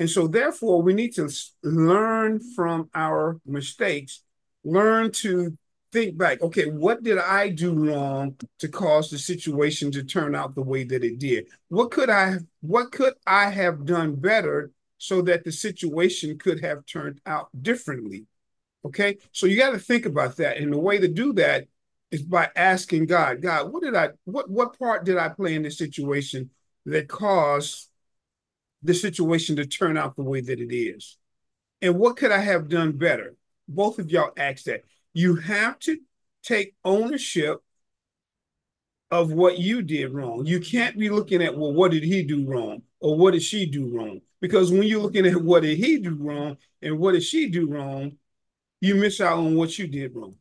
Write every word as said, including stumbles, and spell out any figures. And so therefore, we need to learn from our mistakes, learn to think back, okay, what did I do wrong to cause the situation to turn out the way that it did? What could I, what could I have done better so that the situation could have turned out differently? Okay, so you got to think about that. And the way to do that is by asking God, God, what did I, what, what part did I play in this situation that caused the situation to turn out the way that it is? And what could I have done better? Both of y'all asked that. You have to take ownership of what you did wrong. You can't be looking at, well, what did he do wrong? Or what did she do wrong? Because when you're looking at what did he do wrong and what did she do wrong, you miss out on what you did wrong.